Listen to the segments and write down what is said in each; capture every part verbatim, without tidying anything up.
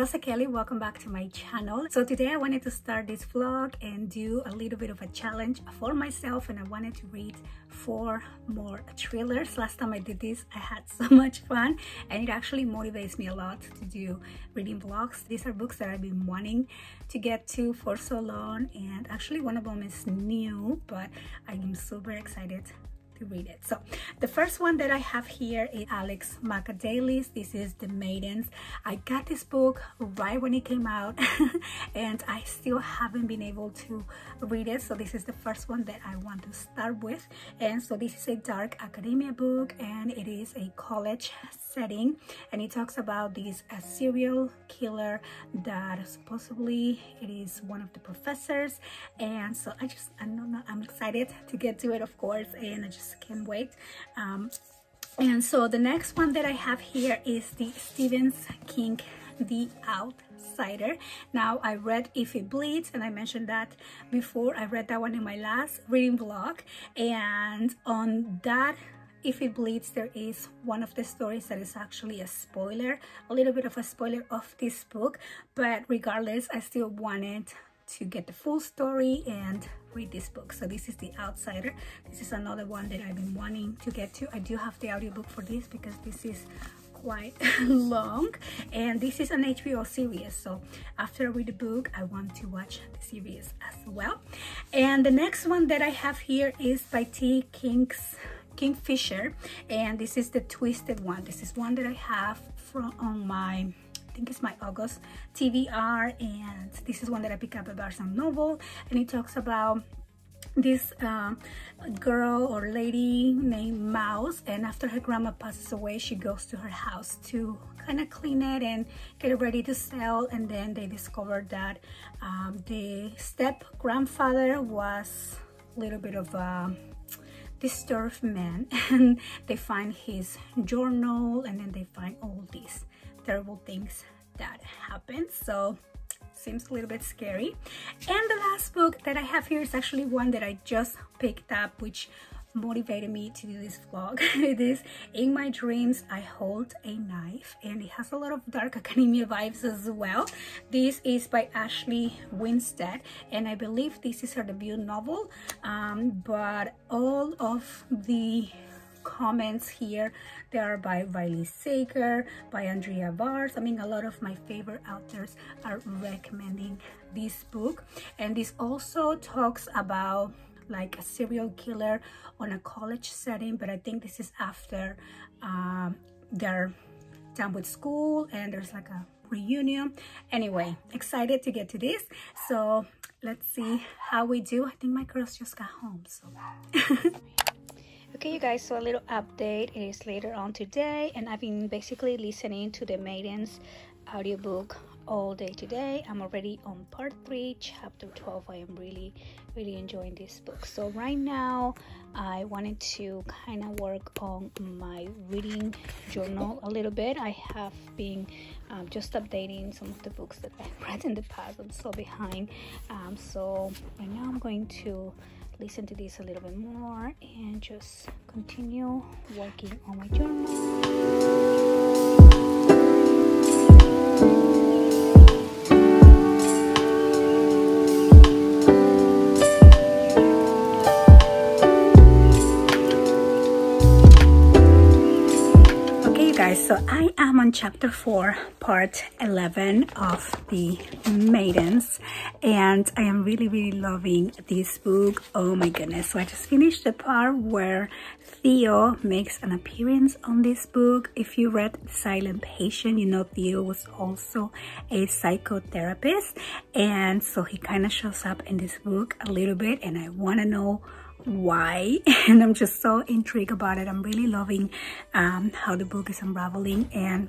Rosa Kelly, welcome back to my channel. So today I wanted to start this vlog and do a little bit of a challenge for myself, and I wanted to read four more thrillers. Last time I did this I had so much fun, and it actually motivates me a lot to do reading vlogs. These are books that I've been wanting to get to for so long, and actually one of them is new, but I am super excited to read it. So the first one that I have here is Alex Michaelides. This is The Maidens. I got this book right when it came out and I still haven't been able to read it, so this is the first one that I want to start with. And so this is a dark academia book, and it is a college setting, and it talks about this a serial killer that supposedly it is one of the professors. And so I just I don't know, I'm excited to get to it, of course, and I just can't wait. Um, and so the next one that I have here is the Stephen King, The Outsider. Now, I read If It Bleeds, and I mentioned that before. I read that one in my last reading vlog, and on that If It Bleeds, there is one of the stories that is actually a spoiler, a little bit of a spoiler of this book, but regardless, I still wanted to get the full story and read this book. So this is The Outsider. This is another one that I've been wanting to get to. I do have the audiobook for this because this is quite long, and this is an H B O series, so after I read the book I want to watch the series as well. And the next one that I have here is by T. King's Kingfisher, and this is The Twisted One. This is one that I have from on my I think it's my August T B R, and this is one that I picked up at Barnes and Noble, and it talks about this um, girl or lady named Mouse, and after her grandma passes away she goes to her house to kind of clean it and get it ready to sell, and then they discover that um, the step-grandfather was a little bit of a disturbed man and they find his journal, and then they find all these terrible things that happen. So seems a little bit scary. And the last book that I have here is actually one that I just picked up, which motivated me to do this vlog. It is In My Dreams I Hold a Knife, and it has a lot of dark academia vibes as well. This is by Ashley Winstead, and I believe this is her debut novel, um, but all of the comments here they are by Riley Sager, by Andrea Vars. I mean, a lot of my favorite authors are recommending this book, and this also talks about like a serial killer on a college setting, but I think this is after um, they're done with school and there's like a reunion. Anyway, excited to get to this, so let's see how we do. I think my girls just got home, so okay, you guys, so a little update. It is later on today, and I've been basically listening to The Maidens audiobook all day today. I'm already on part three, chapter twelve. I am really, really enjoying this book. So right now, I wanted to kind of work on my reading journal a little bit. I have been um, just updating some of the books that I've read in the past. I'm so behind. Um, so right now I'm going to listen to this a little bit more and just continue working on my journal. So I am on chapter four, part eleven of The Maidens, and I am really, really loving this book. Oh my goodness. So I just finished the part where Theo makes an appearance on this book. If you read The Silent Patient, you know Theo was also a psychotherapist, and so he kind of shows up in this book a little bit, and I want to know why, and I'm just so intrigued about it. I'm really loving um, how the book is unraveling. And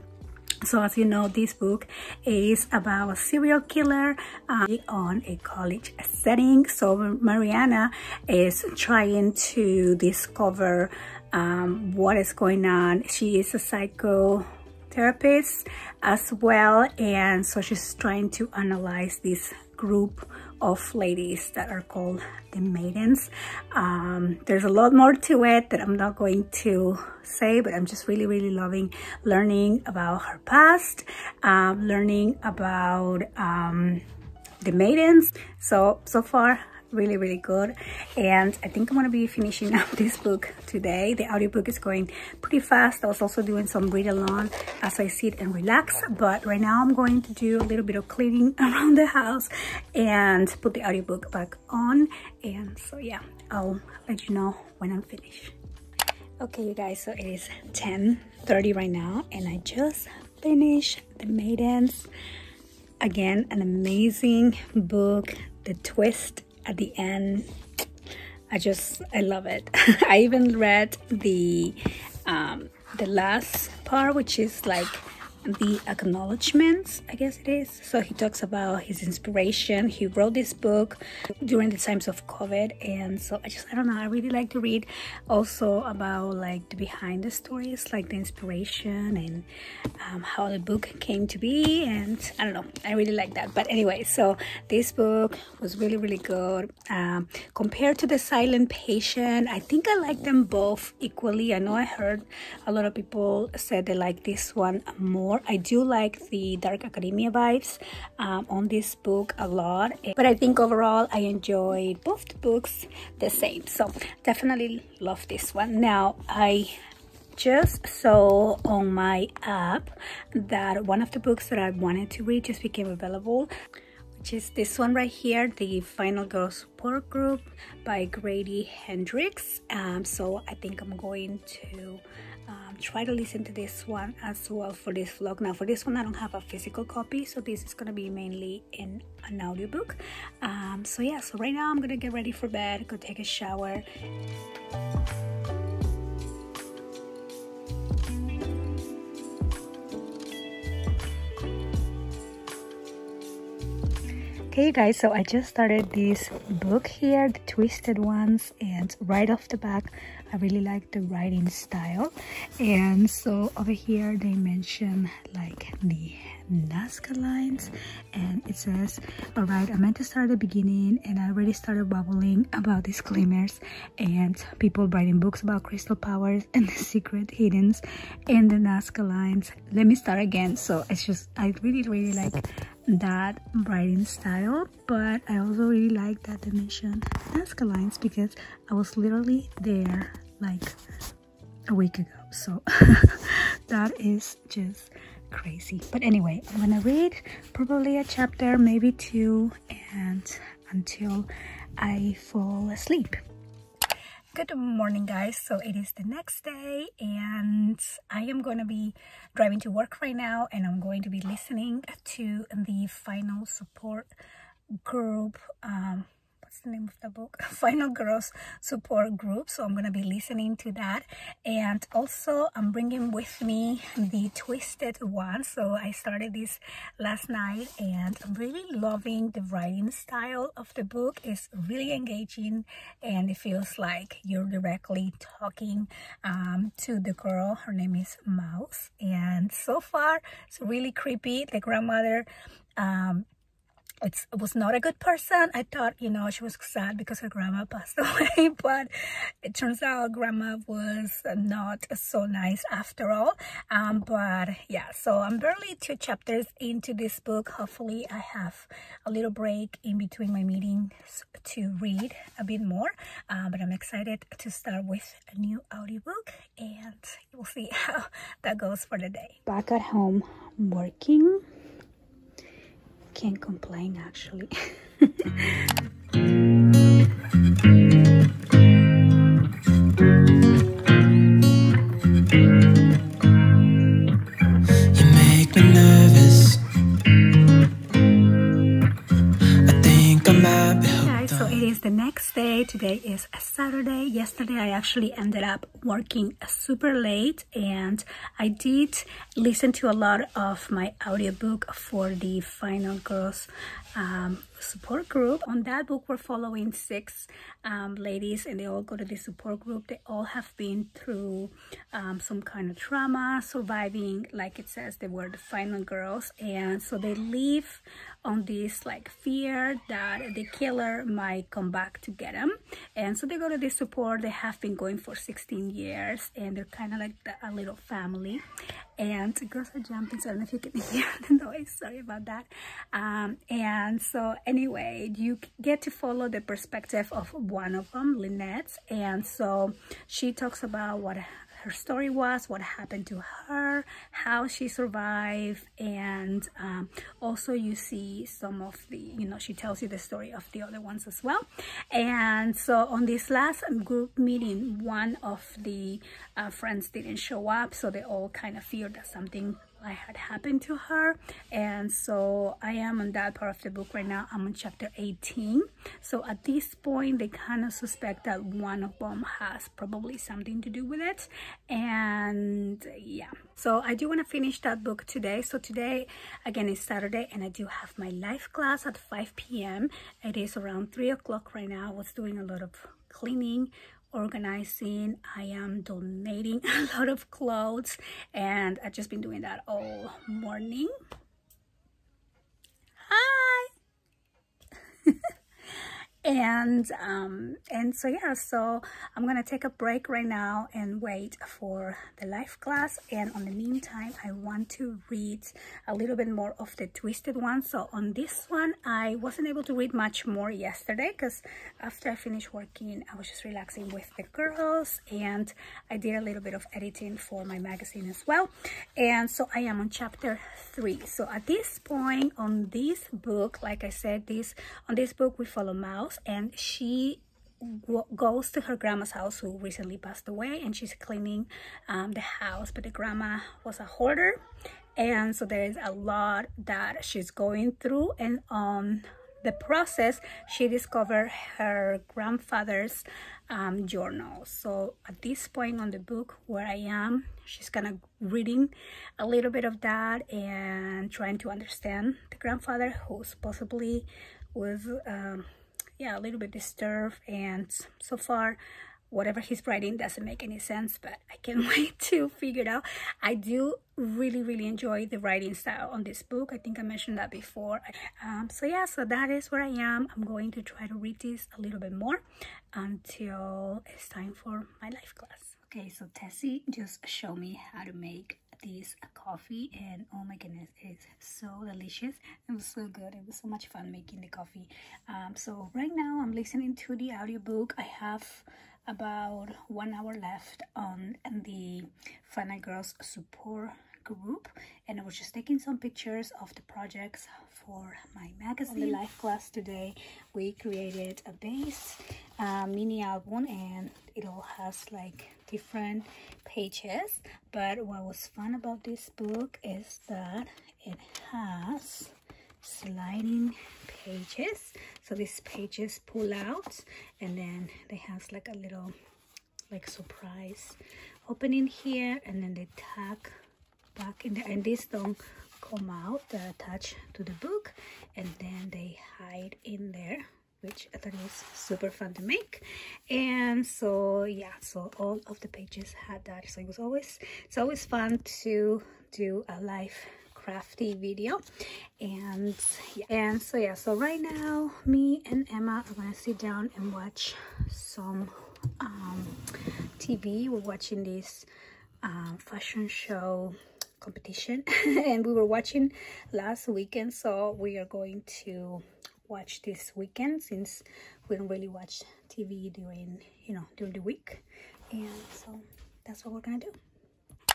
so, as you know, this book is about a serial killer uh, on a college setting. So Mariana is trying to discover um, what is going on. She is a psycho therapist as well, and so she's trying to analyze this group of ladies that are called the Maidens. Um, there's a lot more to it that I'm not going to say, but I'm just really, really loving learning about her past, um, learning about um, the Maidens. So, so far, really, really good. And I think I'm gonna be finishing up this book today. The audiobook is going pretty fast. I was also doing some read along as I sit and relax, but right now I'm going to do a little bit of cleaning around the house and put the audiobook back on. And so yeah, I'll let you know when I'm finished. Okay, you guys, so it is ten thirty right now, and I just finished The Maidens. Again, an amazing book. The twist at the end, I just I love it. I even read the um the last part, which is like the acknowledgments, I guess it is. So he talks about his inspiration. He wrote this book during the times of COVID, and so I just I don't know, I really like to read also about like the behind the stories, like the inspiration and um, how the book came to be, and I don't know, I really like that. But anyway, so this book was really, really good. Um, compared to The Silent Patient, I think I like them both equally. I know I heard a lot of people said they like this one more. I do like the Dark Academia vibes um, on this book a lot, but I think overall I enjoyed both books the same, so definitely love this one. Now, I just saw on my app that one of the books that I wanted to read just became available, which is this one right here, The Final Girl Support Group by Grady Hendrix. Um, so I think I'm going to Um, try to listen to this one as well for this vlog. Now for this one, I don't have a physical copy, so this is going to be mainly in an audiobook. Um, so yeah, so right now I'm going to get ready for bed, go take a shower. Okay, you guys, so I just started this book here, The Twisted Ones, and right off the bat, I really like the writing style. And so over here, they mention like the Nazca lines, and it says, all right, I meant to start at the beginning, and I already started babbling about disclaimers and people writing books about crystal powers and the secret hiddens and the Nazca lines. Let me start again. So it's just, I really, really like that writing style, but I also really like that they mentioned Nazca lines, because I was literally there like a week ago, so that is just crazy. But anyway, I'm gonna read probably a chapter, maybe two, and until I fall asleep. Good morning, guys. So it is the next day, and I am going to be driving to work right now, and I'm going to be listening to The Final Support Group. Um, what's the name of the book? Final Girls Support Group. So I'm going to be listening to that, and also I'm bringing with me The Twisted Ones. So I started this last night, and I'm really loving the writing style of the book. It's really engaging, and it feels like you're directly talking um, to the girl. Her name is Mouse, and so far it's really creepy. The grandmother, um, It's, it was not a good person. I thought, you know, she was sad because her grandma passed away, but it turns out grandma was not so nice after all. Um, but yeah, so I'm barely two chapters into this book. Hopefully I have a little break in between my meetings to read a bit more, um, but I'm excited to start with a new audiobook, and we'll see how that goes for the day. Back at home working. Can't complain, actually. You make me nervous. I think I might be hooked on. It is the next day. Today is a Saturday. Yesterday I actually ended up working super late, and I did listen to a lot of my audiobook for the Final Girls um, Support Group. On that book, we're following six um, ladies, and they all go to the support group. They all have been through um, some kind of trauma, surviving, like it says, they were the final girls. And so they live on this like fear that the killer might come back to get them. And so they go to this support. They have been going for sixteen years, and they're kind of like the, a little family. And girls are jumping, so I don't know if you can hear the noise, sorry about that. Um, and so anyway, you get to follow the perspective of one of them, Lynette. And so she talks about what her story was, what happened to her, how she survived, and um, also you see some of the, you know, she tells you the story of the other ones as well. And so on this last group meeting, one of the uh, friends didn't show up, so they all kind of feared that something I had happened to her. And so I am on that part of the book right now. I'm on chapter eighteen. So at this point, they kind of suspect that one of them has probably something to do with it. And yeah, so I do want to finish that book today. So today, again, is Saturday, and I do have my life class at five p m It is around three o'clock right now. I was doing a lot of cleaning, organizing. I am donating a lot of clothes, and I've just been doing that all morning. Hi! and um and so yeah, so I'm gonna take a break right now and wait for the life class. And on the meantime, I want to read a little bit more of The Twisted Ones. So on this one, I wasn't able to read much more yesterday because after I finished working, I was just relaxing with the girls, and I did a little bit of editing for my magazine as well. And so I am on chapter three. So at this point on this book, like I said, this on this book we follow Mouse, and she goes to her grandma's house, who recently passed away, and she's cleaning um, the house. But the grandma was a hoarder, and so there is a lot that she's going through. And on the process, she discovered her grandfather's um, journal. So at this point on the book where I am, she's kind of reading a little bit of that and trying to understand the grandfather, who's possibly was um, yeah, a little bit disturbed. And so far, whatever he's writing doesn't make any sense, but I can't wait to figure it out. I do really, really enjoy the writing style on this book. I think I mentioned that before. Um, so yeah, so that is where I am. I'm going to try to read this a little bit more until it's time for my life class. Okay, so Tessie just showed me how to make this coffee, and oh my goodness, it's so delicious. It was so good. It was so much fun making the coffee. Um, so right now I'm listening to the audiobook. I have about one hour left on the Final Girls Support Group, and I was just taking some pictures of the projects for my magazine. On the life class today, we created a base uh, mini album, and it all has like different pages. But what was fun about this book is that it has sliding pages, so these pages pull out, and then they has like a little like surprise opening here, and then they tack back in there, and these don't come out, they're attached to the book, and then they hide in there, which I thought was super fun to make. And so yeah, so all of the pages had that. So it was always, it's always fun to do a live crafty video. And yeah, and so yeah, so right now me and Emma are gonna sit down and watch some um T V. We're watching this um fashion show competition and we were watching last weekend, so we are going to watch this weekend since we don't really watch T V during, you know, during the week. And so that's what we're gonna do.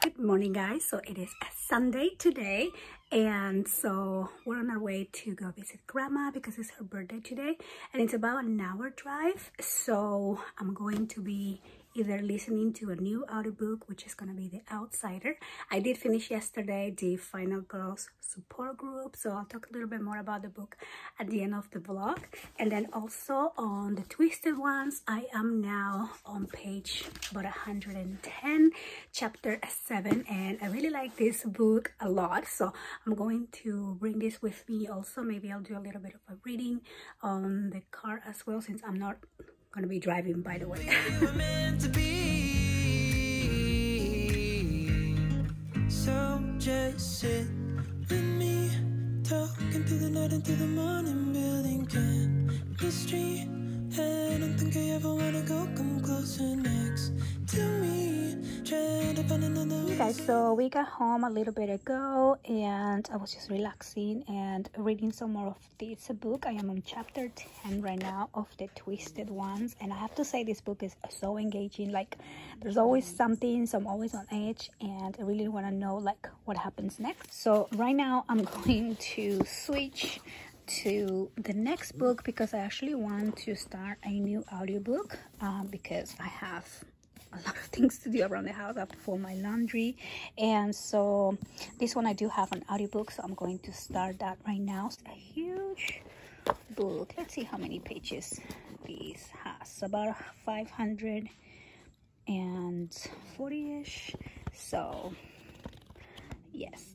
Good morning, guys. So it is a Sunday today, and so we're on our way to go visit grandma because it's her birthday today, and it's about an hour drive. So I'm going to be either listening to a new audiobook, which is going to be The Outsider. I did finish yesterday The Final Girl Support Group, so I'll talk a little bit more about the book at the end of the vlog. And then also on The Twisted Ones, I am now on page about one hundred ten, chapter seven, and I really like this book a lot, so I'm going to bring this with me also. Maybe I'll do a little bit of a reading on the car as well, since I'm not going to be driving, by the way. We were meant to be, so just sit with me, talking through the night and through the morning, building chemistry. I don't think I ever want to go, come closer next to me, trying to find another way. Hey guys, so we got home a little bit ago and I was just relaxing and reading some more of this book. I am on chapter ten right now of The Twisted Ones, and I have to say this book is so engaging. Like, there's always something, so I'm always on edge and I really want to know like what happens next. So right now I'm going to switch to the next book because I actually want to start a new audiobook uh, because I have a lot of things to do around the house. I have to fold my laundry, and so this one I do have an audiobook, so I'm going to start that right now. It's a huge book. Let's see how many pages this has. About five hundred forty-ish, so yes.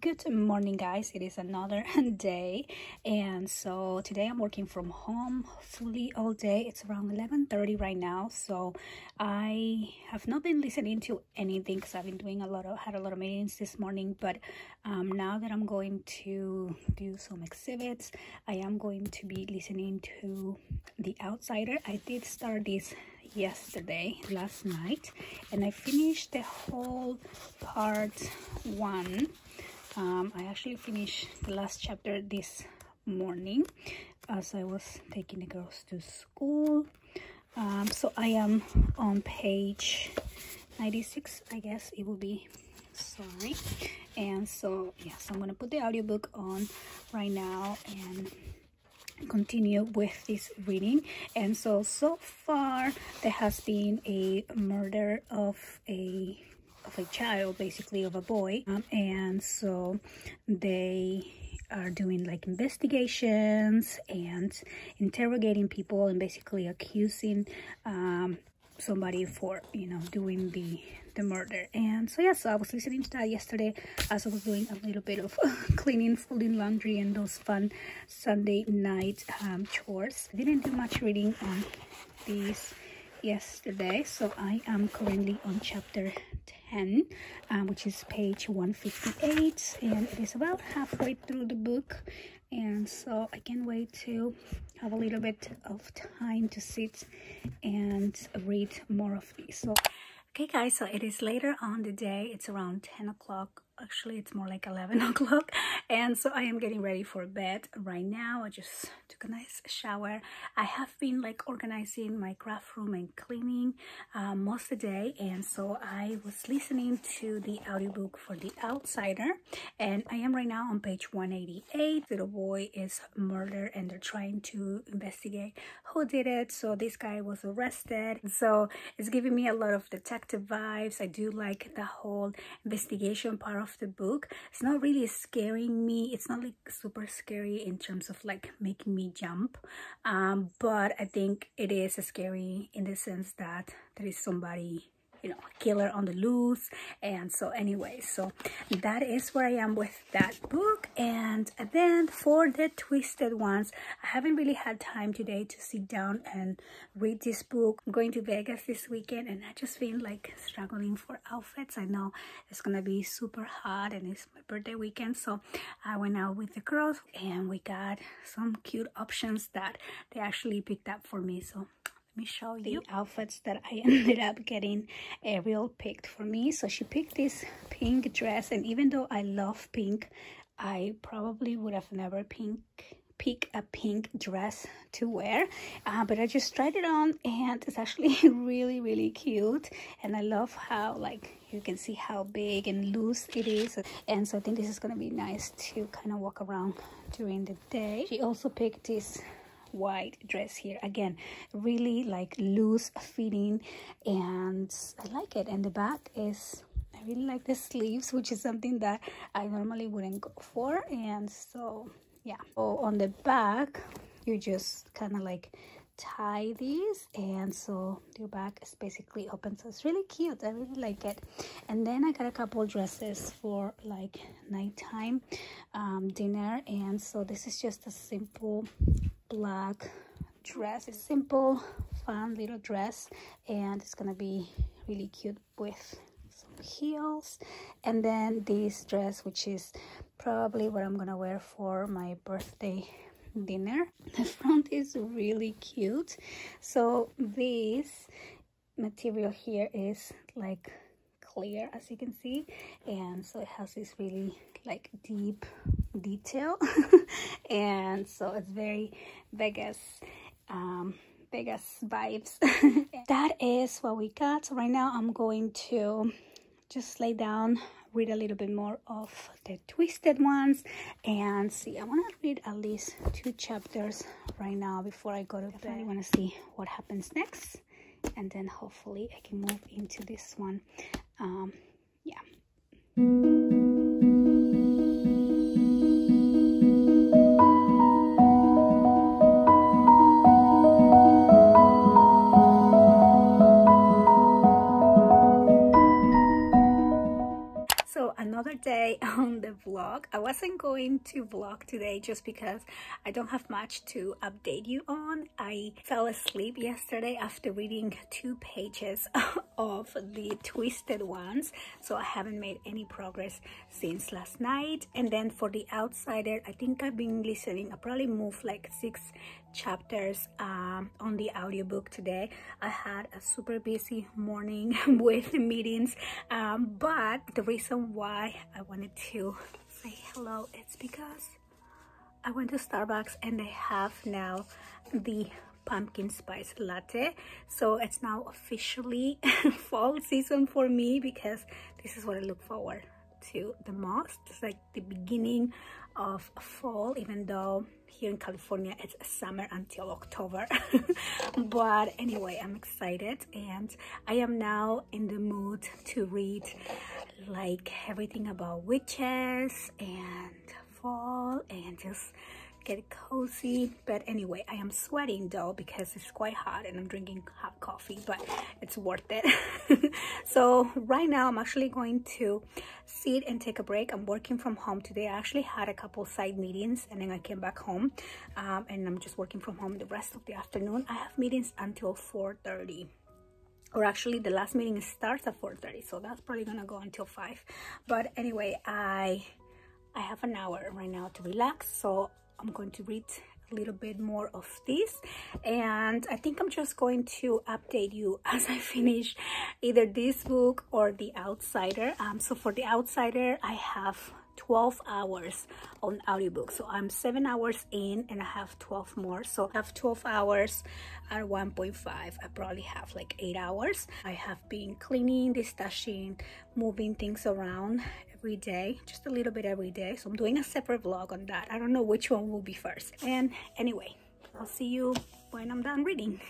Good morning guys, it is another day, and so today I'm working from home fully all day. It's around eleven thirty right now, so I have not been listening to anything because I've been doing a lot of had a lot of meetings this morning. But um, now that I'm going to do some exhibits, I am going to be listening to The Outsider. I did start this yesterday, last night, and I finished the whole part one. um, I actually finished the last chapter this morning as I was taking the girls to school. Um, so I am on page ninety-six, I guess it will be, sorry. And so yes, yeah, so I'm gonna put the audiobook on right now and continue with this reading. And so so far there has been a murder of a of a child, basically of a boy, um, and so they are doing like investigations and interrogating people and basically accusing um somebody for, you know, doing the the murder. And so yeah, so I was listening to that yesterday as I was doing a little bit of cleaning, folding laundry, and those fun Sunday night um, chores. I didn't do much reading on these yesterday, so I am currently on chapter ten, um, which is page one fifty-eight, and it is about halfway through the book. And so I can't wait to have a little bit of time to sit and read more of these. So okay guys, so it is later on the day. It's around ten o'clock. Actually, it's more like eleven o'clock, and so I am getting ready for bed right now. I just took a nice shower. I have been like organizing my craft room and cleaning um, most of the day, and so I was listening to the audiobook for The Outsider, and I am right now on page one eighty-eight. Little boy is murdered and they're trying to investigate who did it. So this guy was arrested, so it's giving me a lot of detective vibes. I do like the whole investigation part of the book. It's not really scaring me. It's not like super scary in terms of like making me jump, um but I think it is scary in the sense that there is somebody, you know, a killer on the loose. And so anyway, so that is where I am with that book. And then for The Twisted Ones, I haven't really had time today to sit down and read this book. I'm going to Vegas this weekend, and I just feel like struggling for outfits. I know it's gonna be super hot and it's my birthday weekend, so I went out with the girls and we got some cute options that they actually picked up for me. So let me show you the outfits that I ended up getting. Ariel picked for me. So she picked this pink dress, and even though I love pink, I probably would have never pink pick a pink dress to wear, uh, but I just tried it on and it's actually really really cute. And I love how like you can see how big and loose it is, and so I think this is gonna be nice to kind of walk around during the day. She also picked this white dress here. Again, really like loose fitting, and I like it. And the back is, I really like the sleeves, which is something that I normally wouldn't go for. And so yeah, so on the back you just kind of like tie these, and so your back is basically open, so it's really cute. I really like it. And then I got a couple dresses for like nighttime um dinner. And so this is just a simple black dress. It's simple, fun little dress, and it's gonna be really cute with some heels. And then this dress, which is probably what I'm gonna wear for my birthday dinner. The front is really cute. So this material here is like clear, as you can see, and so it has this really like deep detail and so it's very Vegas um Vegas vibes. That is what we got. So right now I'm going to just lay down, read a little bit more of The Twisted Ones, and see. I want to read at least two chapters right now before I go to bed. I want to see what happens next, and then hopefully I can move into this one. Um, yeah. Another day on the vlog. I wasn't going to vlog today just because I don't have much to update you on. I fell asleep yesterday after reading two pages of The Twisted Ones, so I haven't made any progress since last night. And then for The Outsider, I think I've been listening, I probably moved like six chapters um, on the audiobook today. I had a super busy morning with meetings, um, but the reason why I wanted to say hello is because I went to Starbucks and they have now the pumpkin spice latte, so it's now officially fall season for me, because this is what I look forward to the most. It's like the beginning of fall, even though here in California it's summer until October. But anyway, I'm excited, and I am now in the mood to read like everything about witches and fall and just get cozy. But anyway, I am sweating though because it's quite hot and I'm drinking hot coffee, but it's worth it. So right now I'm actually going to sit and take a break. I'm working from home today. I actually had a couple side meetings and then I came back home, um, and I'm just working from home the rest of the afternoon. I have meetings until four thirty, or actually the last meeting starts at four thirty, so that's probably gonna go until five. But anyway, I I have an hour right now to relax, so I'm going to read a little bit more of this, and I think I'm just going to update you as I finish either this book or The Outsider. Um, so for The Outsider, I have twelve hours on audiobook, so I'm seven hours in and I have twelve more, so I have twelve hours at one point five. I probably have like eight hours. I have been cleaning, destashing, moving things around every day, just a little bit every day, so I'm doing a separate vlog on that. I don't know which one will be first, and anyway, I'll see you when I'm done reading.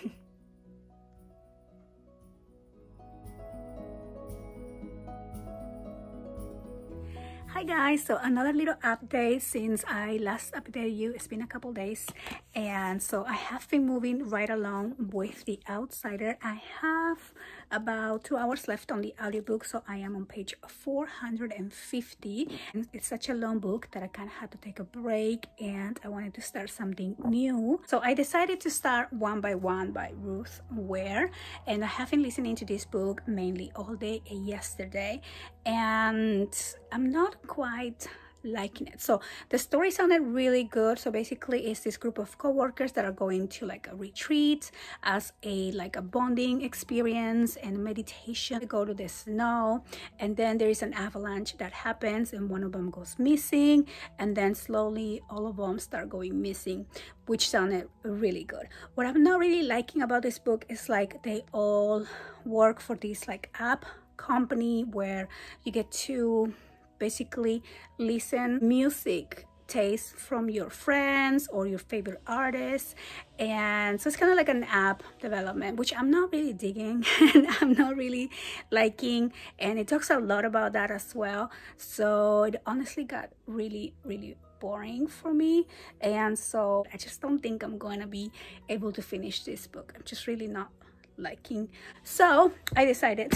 Hi guys, so another little update since I last updated you. It's been a couple days, and so I have been moving right along with The Outsider. I have about two hours left on the audiobook, so I am on page four hundred fifty, and it's such a long book that I kind of had to take a break, and I wanted to start something new, so I decided to start One by One by Ruth Ware. And I have been listening to this book mainly all day yesterday, and I'm not quite liking it. So the story sounded really good. So basically it's this group of co-workers that are going to like a retreat as a like a bonding experience and meditation. They go to the snow, and then there is an avalanche that happens and one of them goes missing, and then slowly all of them start going missing, which sounded really good. What I'm not really liking about this book is like they all work for this like app company where you get to basically listen music taste from your friends or your favorite artists. And so it's kind of like an app development, which I'm not really digging and I'm not really liking. And it talks a lot about that as well. So it honestly got really, really boring for me. And so I just don't think I'm going to be able to finish this book. I'm just really not liking. So I decided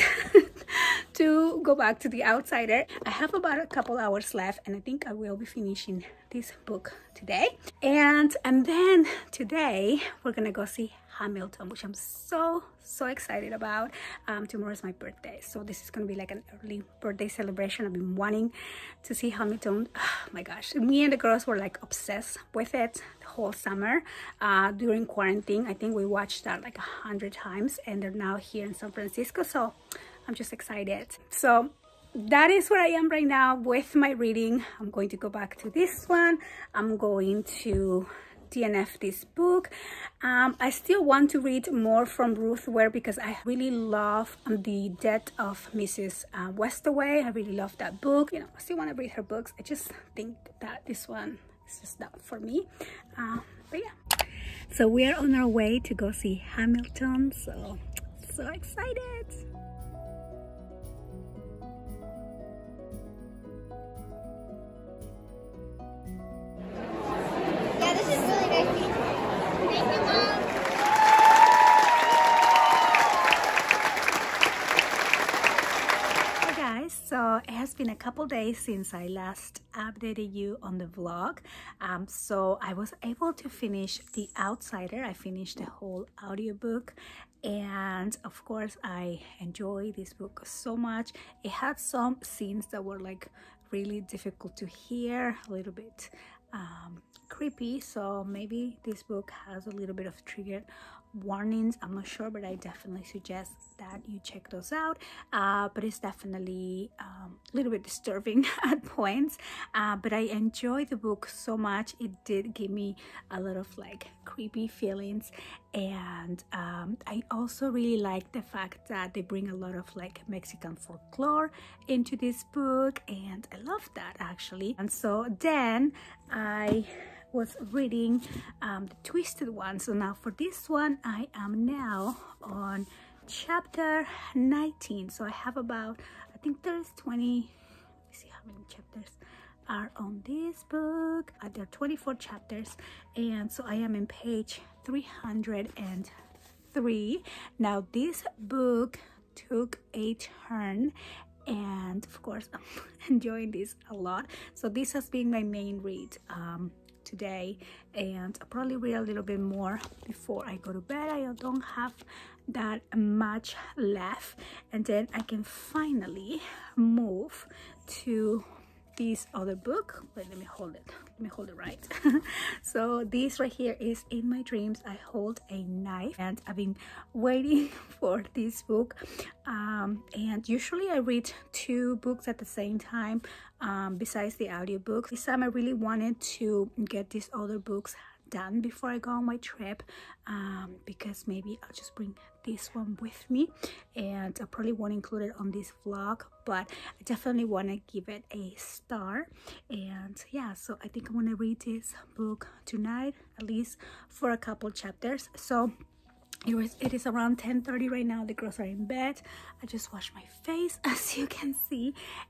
to go back to The Outsider. I have about a couple hours left, and I think I will be finishing this book today. And and then today we're gonna go see Hamilton, which I'm so so excited about. Um, tomorrow is my birthday, so this is gonna be like an early birthday celebration. I've been wanting to see Hamilton. Oh my gosh, me and the girls were like obsessed with it the whole summer uh, during quarantine. I think we watched that like a hundred times, and they're now here in San Francisco, so I'm just excited. So that is where I am right now with my reading. I'm going to go back to this one. I'm going to D N F this book. Um, I still want to read more from Ruth Ware because I really love The Death of Missus Uh, Westaway. I really love that book. You know, I still want to read her books. I just think that this one is just not for me. Uh, but yeah. So we are on our way to go see Hamilton. So, so excited. So it has been a couple days since I last updated you on the vlog. Um, so I was able to finish The Outsider. I finished the whole audiobook, and of course I enjoy this book so much. It had some scenes that were like really difficult to hear, a little bit um, creepy, so maybe this book has a little bit of triggered warnings. I'm not sure, but I definitely suggest that you check those out. Uh, but it's definitely um, a little bit disturbing at points, uh, but I enjoy the book so much. It did give me a lot of like creepy feelings, and um, I also really like the fact that they bring a lot of like Mexican folklore into this book, and I love that actually. And so then I was reading um, The Twisted Ones. So now for this one, I am now on chapter nineteen. So I have about, I think there's twenty, let me see how many chapters are on this book. Uh, there are twenty-four chapters, and so I am in page three hundred three. Now this book took a turn, and of course I'm enjoying this a lot. So this has been my main read um, today, and I'll probably read a little bit more before I go to bed. I don't have that much left, and then I can finally move to this other book. Wait, let me hold it let me hold it right. So this right here is In My Dreams I Hold a Knife, and I've been waiting for this book. Um, and usually I read two books at the same time, um, besides the audiobook. This time I really wanted to get these other books done before I go on my trip, um, because maybe I'll just bring this one with me, and I probably won't include it on this vlog, but I definitely want to give it a star. And yeah, so I think I'm gonna read this book tonight, at least for a couple chapters. So It, was, it is around ten thirty right now. The girls are in bed. I just washed my face, as you can see.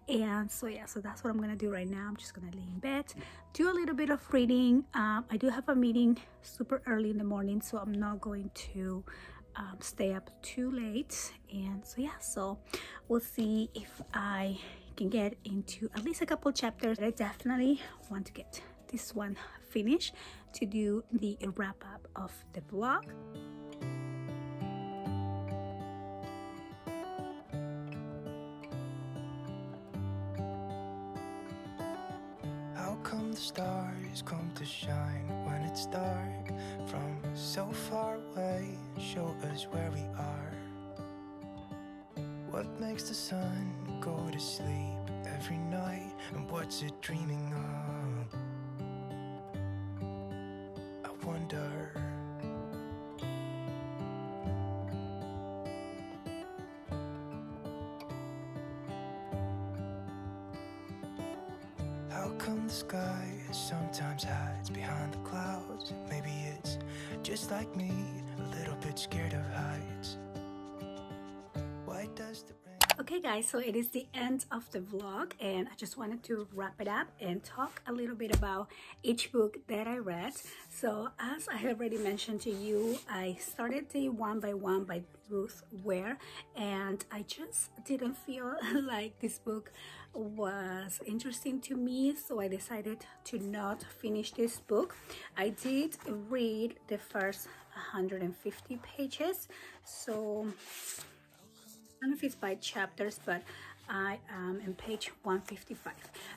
And so yeah, so that's what I'm gonna do right now. I'm just gonna lay in bed, do a little bit of reading. um, I do have a meeting super early in the morning, so I'm not going to um, stay up too late. And so yeah, so we'll see if I can get into at least a couple chapters. But I definitely want to get this one finished to do the wrap up of the vlog. The stars come to shine when it's dark, from so far away, show us where we are. What makes the sun go to sleep every night, and what's it dreaming of? I wonder. How How come the sky sometimes hides behind the clouds? Maybe it's just like me, a little bit scared of heights. Why does the rain... Okay guys, so it is the end of the vlog and I just wanted to wrap it up and talk a little bit about each book that I read. So as I have already mentioned to you, I started the One by One by Ruth Ware and I just didn't feel like this book was interesting to me, so I decided to not finish this book. I did read the first one hundred fifty pages, so I don't know if it's by chapters, but I am in page one fifty-five.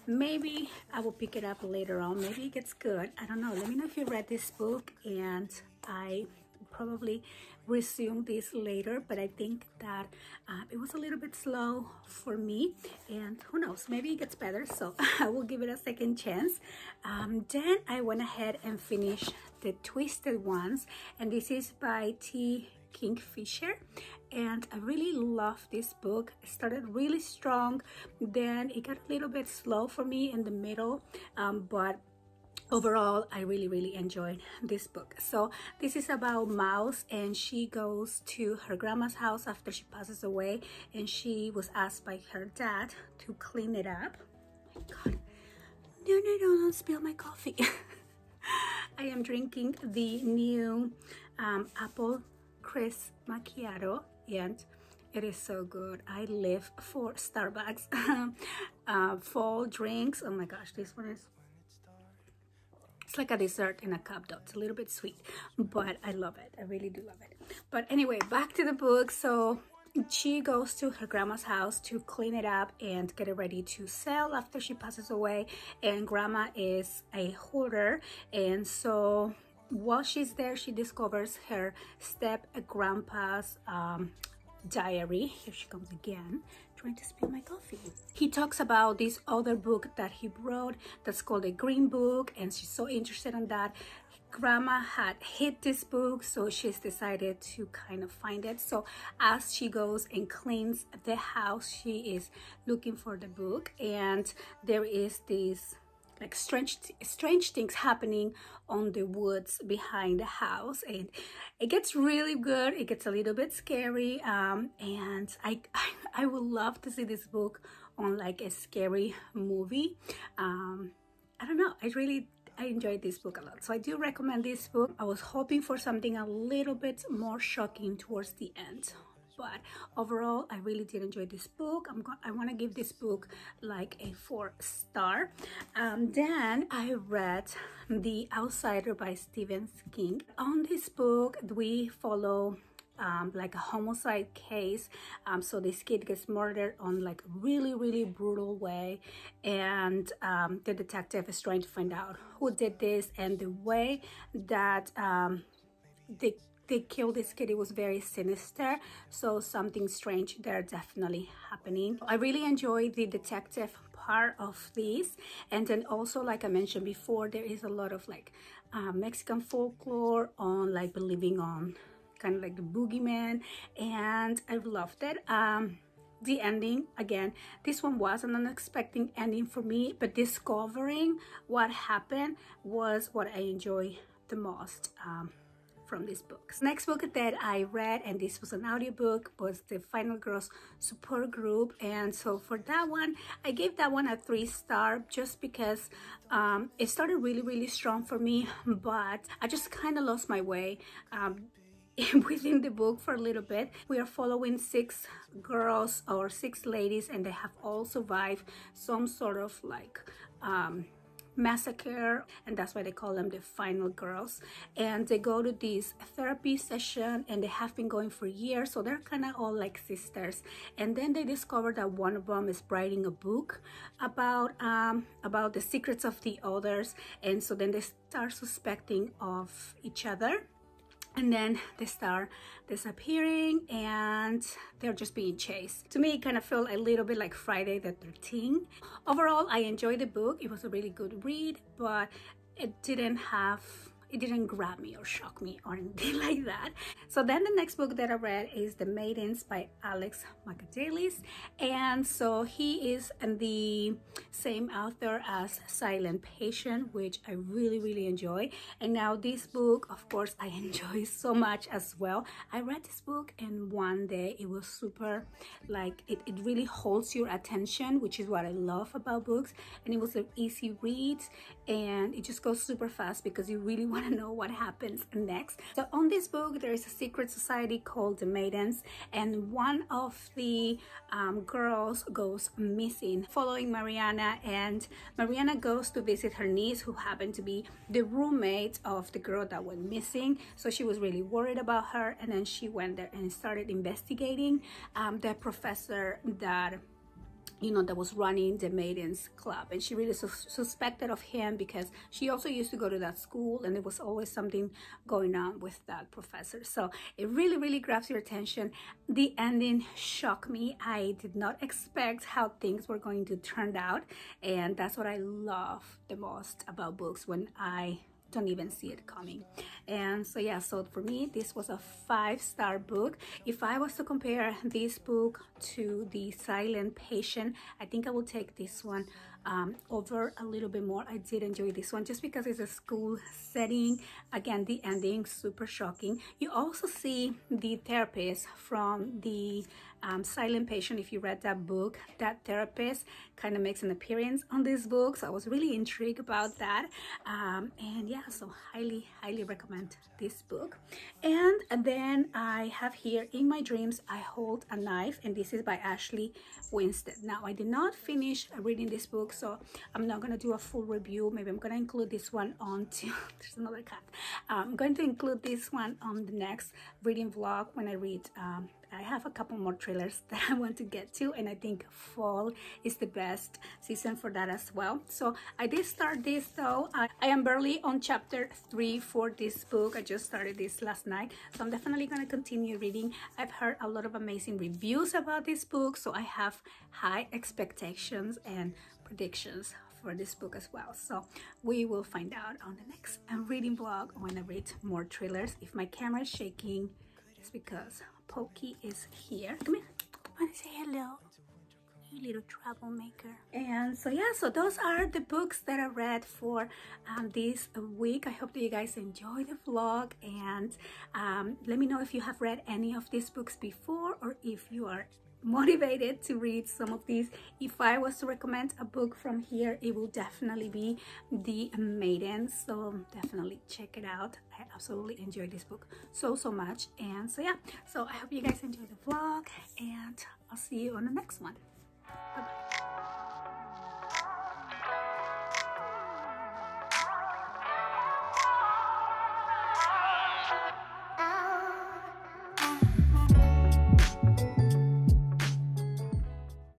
Maybe I will pick it up later on. Maybe it gets good. I don't know. Let me know if you read this book, and I probably resume this later, but I think that uh, it was a little bit slow for me, and who knows, maybe it gets better, so I will give it a second chance. Um, then I went ahead and finished The Twisted Ones, and this is by T. Kingfisher, and I really love this book. It started really strong, then it got a little bit slow for me in the middle, um, but overall I really really enjoyed this book. So this is about Mouse, and she goes to her grandma's house after she passes away, and she was asked by her dad to clean it up. Oh my god, no no no, don't spill my coffee. I am drinking the new um, apple crisp macchiato and it is so good. I live for Starbucks uh, fall drinks. Oh my gosh, this one is, it's like a dessert in a cup though. It's a little bit sweet, but I love it. I really do love it. But anyway, back to the book. So she goes to her grandma's house to clean it up and get it ready to sell after she passes away, and grandma is a hoarder, and so while she's there she discovers her step grandpa's um diary. Here she comes again trying to spill my coffee. He talks about this other book that he wrote that's called the Green Book, and she's so interested in that. Grandma had hid this book, so she's decided to kind of find it. So as she goes and cleans the house, she is looking for the book, and there is this like strange strange things happening on the woods behind the house, and it gets really good. It gets a little bit scary, um and i i, I would love to see this book on like a scary movie. um I don't know, i really I enjoyed this book a lot, so I do recommend this book. I was hoping for something a little bit more shocking towards the end, but overall I really did enjoy this book. I'm going I want to give this book like a four star. Um, then I read The Outsider by Stephen King. On this book we follow um, like a homicide case. Um, so this kid gets murdered on like a really really brutal way, and um, the detective is trying to find out who did this, and the way that um, the they killed this kid, it was very sinister, so something strange there definitely happening. I really enjoyed the detective part of this, and then also like I mentioned before, there is a lot of like uh, Mexican folklore on like believing on kind of like the boogeyman, and I've loved it. Um, the ending, again, this one was an unexpected ending for me, but discovering what happened was what I enjoy the most um, from these books. Next book that I read, and this was an audiobook, was The Final Girl Support Group, and so for that one I gave that one a three star just because um, it started really really strong for me, but I just kind of lost my way um, within the book for a little bit. We are following six girls or six ladies, and they have all survived some sort of like um, massacre, and that's why they call them the final girls, and they go to this therapy session, and they have been going for years, so they're kind of all like sisters. And then they discover that one of them is writing a book about um about the secrets of the others, and so then they start suspecting of each other, and then they start disappearing and they're just being chased. To me it kind of felt a little bit like Friday the thirteenth. Overall I enjoyed the book. It was a really good read, but it didn't have it didn't grab me or shock me or anything like that. So then the next book that I read is The Maidens by Alex Michaelides. And so he is the same author as Silent Patient, which I really, really enjoy. And now this book, of course, I enjoy so much as well. I read this book and one day it was super, like, it, it really holds your attention, which is what I love about books. And it was an easy read and it just goes super fast because you really want to know what happens next. So on this book, there is a secret society called The Maidens, and one of the um, girls goes missing following Mariana, and Mariana goes to visit her niece who happened to be the roommate of the girl that went missing. So she was really worried about her, and then she went there and started investigating. Um, the professor that you know, that was running the Maidens Club. And she really su suspected of him because she also used to go to that school, and there was always something going on with that professor. So it really, really grabs your attention. The ending shocked me. I did not expect how things were going to turn out. And that's what I love the most about books, when I don't even see it coming. And so yeah, so for me this was a five-star book. If I was to compare this book to The Silent Patient, I think I will take this one um, over a little bit more. I did enjoy this one just because it's a school setting. Again, the ending super shocking. You also see the therapist from the um, Silent Patient. If you read that book, that therapist kind of makes an appearance on this book, so I was really intrigued about that. Um, and yeah, so highly highly recommend this book. And then I have here In My Dreams I Hold a Knife, and this is by Ashley Winstead. Now I did not finish reading this book, so I'm not gonna do a full review. Maybe I'm gonna include this one on to there's another cat. I'm going to include this one on the next reading vlog when I read. um I have a couple more thrillers that I want to get to, and I think fall is the best season for that as well. So I did start this though. I, I am barely on chapter three for this book. I just started this last night, so I'm definitely going to continue reading. I've heard a lot of amazing reviews about this book, so I have high expectations and predictions for this book as well. So we will find out on the next reading vlog when I read more thrillers. If my camera is shaking, it's because Pokey is here. Come here. I want to say hello, you little troublemaker. And so yeah, so those are the books that I read for um, this week. I hope that you guys enjoy the vlog, and um, let me know if you have read any of these books before, or if you are motivated to read some of these. If I was to recommend a book from here, it will definitely be The Maiden, so definitely check it out. I absolutely enjoyed this book so so much. And so yeah, so I hope you guys enjoyed the vlog, and I'll see you on the next one. Bye bye.